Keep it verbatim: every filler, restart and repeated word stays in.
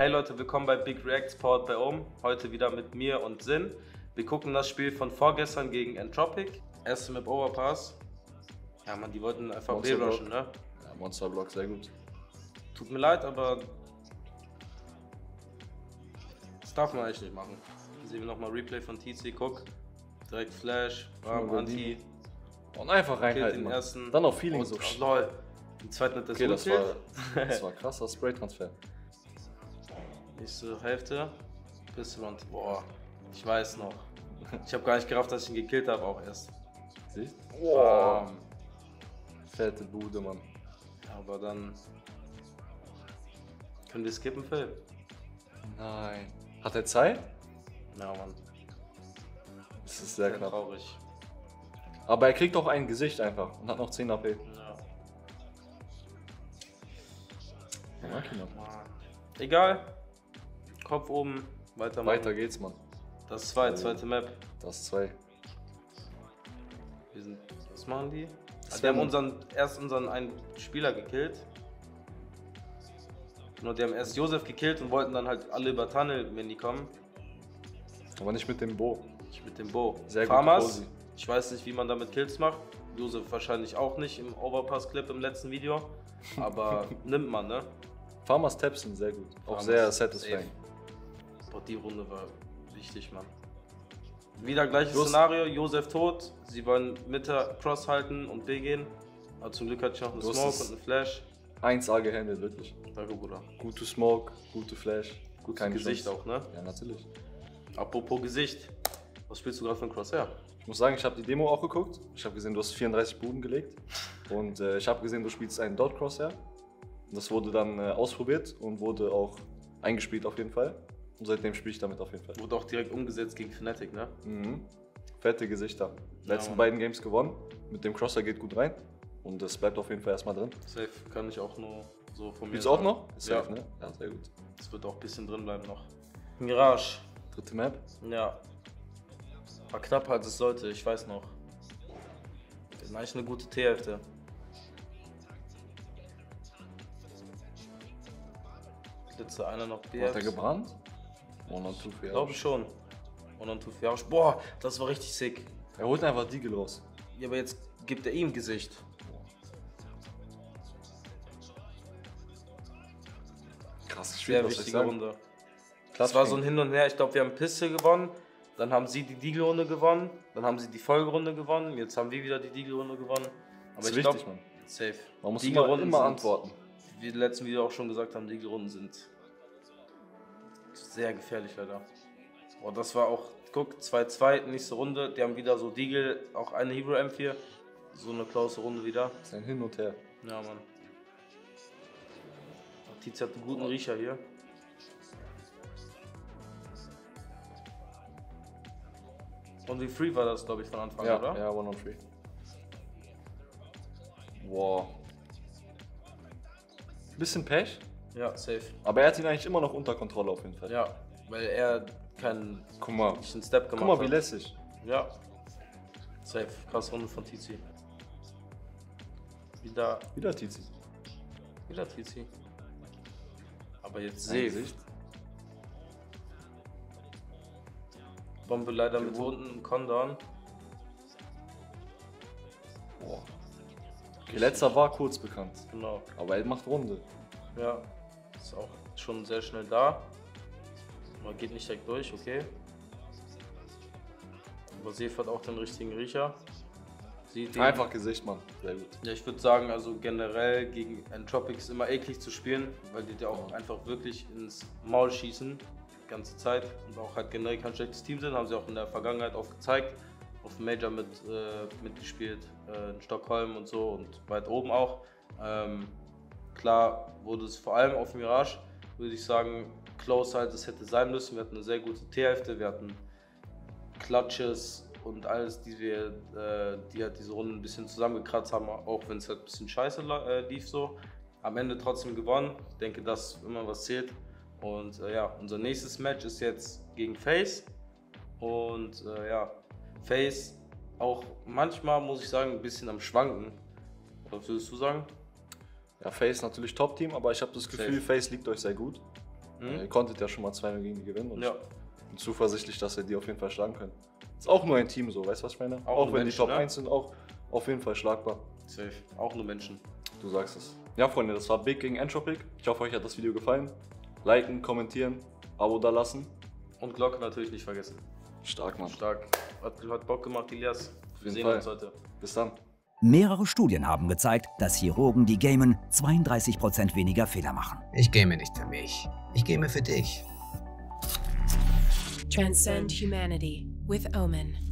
Hey Leute, willkommen bei Big React Sport bei OMEN. Heute wieder mit mir und s one n. Wir gucken das Spiel von vorgestern gegen Entropiq. Erste Map Overpass. Ja man, die wollten einfach B-rushen, ne? Ja, Monsterblock, sehr gut. Tut mir leid, aber das darf man eigentlich nicht machen. Hier sehen wir nochmal Replay von T C, guck. Direkt Flash, Bam, Anti. Und einfach reinhalten, den ersten. Dann auch Feeling so. Oh, lol. Den zweiten hat das okay, das war, das war krasser Spray-Transfer. Nächste Hälfte. Pistol und boah, ich weiß noch. Ich habe gar nicht gerafft, dass ich ihn gekillt habe, auch erst. Siehst du? Boah. Wow. Fette Bude, Mann. Aber dann können wir skippen, Phil? Nein. Hat er Zeit? Ja, Mann. Das ist sehr, sehr knapp. Traurig. Aber er kriegt auch ein Gesicht einfach und hat noch zehn A P. Ja. Ich mag ihn noch. Egal. Kopf oben, weiter machen. Weiter geht's, Mann. Das ist zwei, zweite Map. Das ist zwei. Wir sind, was machen die? Also, die haben unseren, erst unseren einen Spieler gekillt. Nur die haben erst Josef gekillt und wollten dann halt alle über Tunnel, wenn die kommen. Aber nicht mit dem Bo. Nicht mit dem Bo. Sehr Farmers, gut. Ich weiß nicht, wie man damit Kills macht. Josef wahrscheinlich auch nicht im Overpass-Clip im letzten Video. Aber nimmt man, ne? Farmers Taps sind sehr gut. Farmers auch sehr satisfying. Boah, die Runde war wichtig, Mann. Wieder gleiches Los. Szenario, Josef tot, sie wollen Mitte Cross halten und B gehen. Aber zum Glück hatte ich noch einen Smoke und einen Flash. eins A gehandelt, wirklich. Danke, Bruder. Gute Smoke, gute Flash. Gutes Gesicht Chance. Auch, ne? Ja, natürlich. Apropos Gesicht, was spielst du gerade für einen Crosshair? Ich muss sagen, ich habe die Demo auch geguckt. Ich habe gesehen, du hast vierunddreißig Buden gelegt. Und äh, ich habe gesehen, du spielst einen Dot Crosshair. Das wurde dann äh, ausprobiert und wurde auch eingespielt auf jeden Fall. Und seitdem spiele ich damit auf jeden Fall. Wurde auch direkt umgesetzt gegen Fnatic, ne? Mhm. Fette Gesichter. Die letzten ja, beiden Games gewonnen. Mit dem Crosser geht gut rein. Und das bleibt auf jeden Fall erstmal drin. Safe kann ich auch nur so von mir. Spielst du auch noch? Ist ja. Safe, ne? Ja, sehr gut. Das wird auch ein bisschen drin bleiben noch. Mirage. Dritte Map? Ja. War knapper als es sollte, ich weiß noch. Das ist eigentlich eine gute T-Hälfte. Letzte einer noch B. Hat er gebrannt? Ich glaube schon. eins und zwei Jahre. Boah, das war richtig sick. Er holt einfach Deagle raus. Ja, aber jetzt gibt er ihm Gesicht. Krasses Spiel, was ich sagen. Das war so ein Hin und Her. Ich glaube, wir haben Pistol gewonnen. Dann haben sie die Deagle-Runde gewonnen. Dann haben sie die Folgerunde gewonnen. Jetzt haben wir wieder die Deagle-Runde gewonnen. Aber das ist ich wichtig, glaub, man. Safe. Man muss immer, immer antworten. Wie wir im letzten Video auch schon gesagt haben, Deagle-Runden sind sehr gefährlich, leider. Boah, das war auch, guck, zwei zwei, nächste Runde. Die haben wieder so Deagle, auch eine Hero M vier. So eine close Runde wieder. Das ist ein Hin und Her. Ja, Mann. Tiz hat einen guten Riecher hier. Und wie free war das, glaube ich, von Anfang, ja, oder? Ja, one on free. Wow. Bisschen Pech. Ja, safe. Aber er hat ihn eigentlich immer noch unter Kontrolle auf jeden Fall. Ja, weil er keinen wirklichen Step gemacht hat. Guck mal, wie lässig. Ja. Safe. Krass Runde von Tizi. Wieder. Wieder Tizi. Wieder Tizi. Aber jetzt sehe ich. Bombe leider mit unten Condor. Boah. Der letzte war kurz bekannt. Genau. Aber er macht Runde. Ja. Ist auch schon sehr schnell da. Man geht nicht direkt durch, okay. Aber Seef hat auch den richtigen Riecher. Sieht einfach den Gesicht, Mann. Sehr gut. Ja, ich würde sagen, also generell gegen Entropiq ist immer eklig zu spielen, weil die dir auch einfach wirklich ins Maul schießen. Die ganze Zeit. Und auch halt generell kein schlechtes Team sind. Haben sie auch in der Vergangenheit oft gezeigt. Auf dem Major mit, äh, mitgespielt, äh, in Stockholm und so und weit oben auch. Ähm, Klar wurde es vor allem auf Mirage, würde ich sagen, close halt es hätte sein müssen. Wir hatten eine sehr gute T-Hälfte, wir hatten Clutches und alles, die wir, äh, die halt diese Runde ein bisschen zusammengekratzt haben, auch wenn es halt ein bisschen scheiße äh, lief so. Am Ende trotzdem gewonnen. Ich denke, das ist immer was zählt. Und äh, ja, unser nächstes Match ist jetzt gegen FaZe. Und äh, ja, FaZe auch manchmal, muss ich sagen, ein bisschen am Schwanken. Was würdest du sagen? Ja, FaZe natürlich Top-Team, aber ich habe das Gefühl, FaZe liegt euch sehr gut. Mhm. Ihr konntet ja schon mal zweimal gegen die gewinnen und ja. ich bin zuversichtlich, dass ihr die auf jeden Fall schlagen könnt. Ist auch nur ein Team so, weißt du, was ich meine? Auch, auch wenn Menschen, die Top ne? eins sind, auch auf jeden Fall schlagbar. Safe, auch nur Menschen. Du sagst es. Ja, Freunde, das war Big gegen Entropiq. Ich hoffe, euch hat das Video gefallen. Liken, kommentieren, Abo da lassen. Und Glocke natürlich nicht vergessen. Stark, Mann. Stark. Hat, hat Bock gemacht, Elias. Wir sehen Fall. uns heute. Bis dann. Mehrere Studien haben gezeigt, dass Chirurgen, die gamen, zweiunddreißig Prozent weniger Fehler machen. Ich game nicht für mich. Ich game für dich. Transcend Humanity with Omen.